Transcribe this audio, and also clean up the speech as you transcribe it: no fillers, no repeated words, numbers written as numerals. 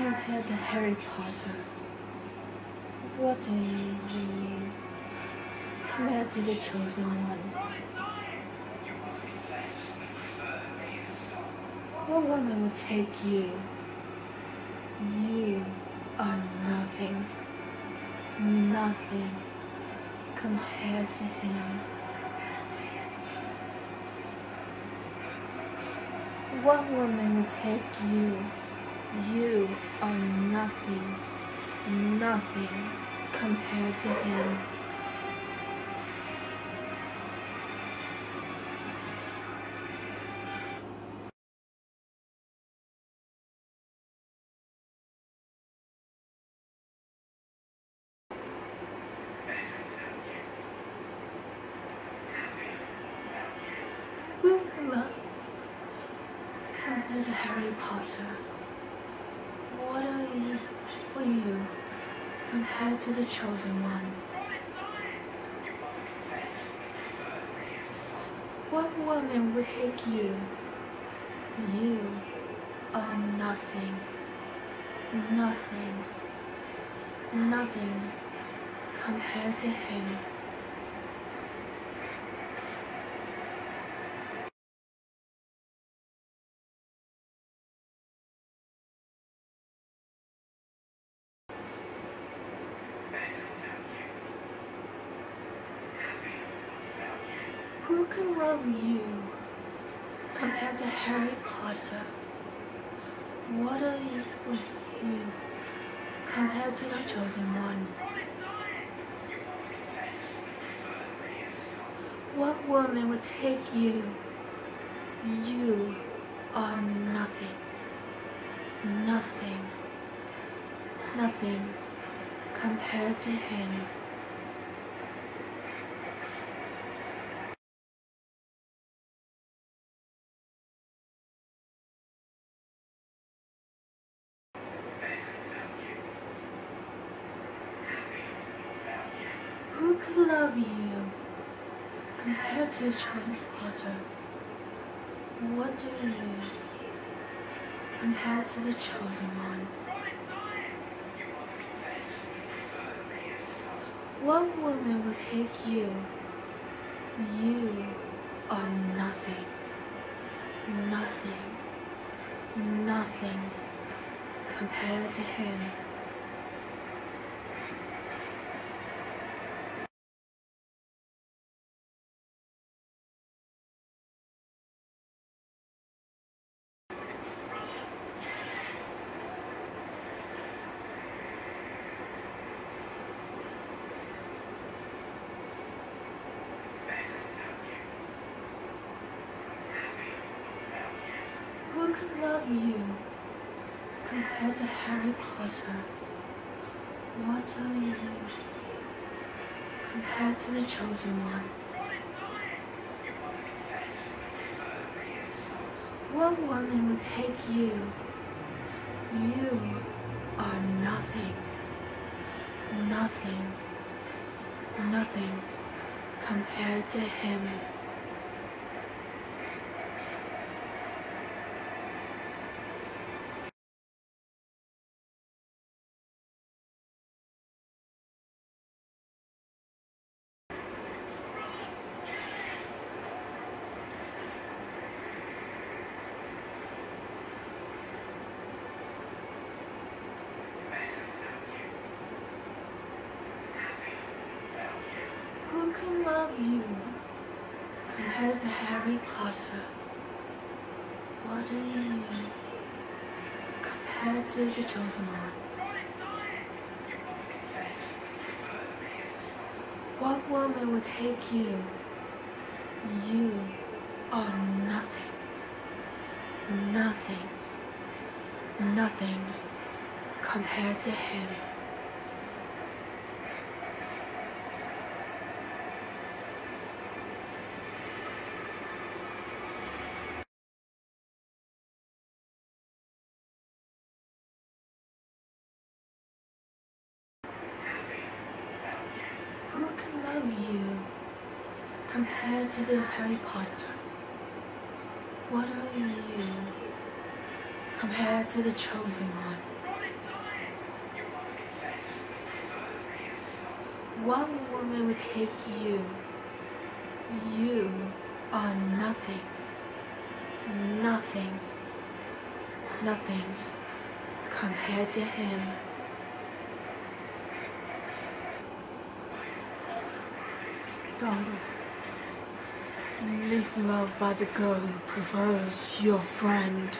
ever read Harry Potter? What do you mean? Come out to the chosen one. What woman will take you? You are nothing. Nothing compared to him. What woman will take you? You are nothing, nothing compared to him. This is Harry Potter. What are you compared to the chosen one? What woman will take you? You are nothing, nothing, nothing compared to him. Who can love you compared to Harry Potter? What are you compared to the chosen one? What woman would take you? You are nothing, nothing, nothing compared to him. Who could love you compared to Harry Potter? What do you compared to the chosen one? What woman will take you? You are nothing, nothing, nothing compared to him. Who could love you compared to Harry Potter? What are you compared to the chosen one? What woman will take you? You are nothing, nothing, nothing compared to him. Who can love you compared to Harry Potter? What are you compared to the chosen one? What woman will take you? You are nothing, nothing, nothing compared to him. You compared to the Harry Potter? What are you compared to the chosen one? one woman would take you. You are nothing. Nothing. Nothing compared to him. Daughter, mislove by the girl who prefers your friend.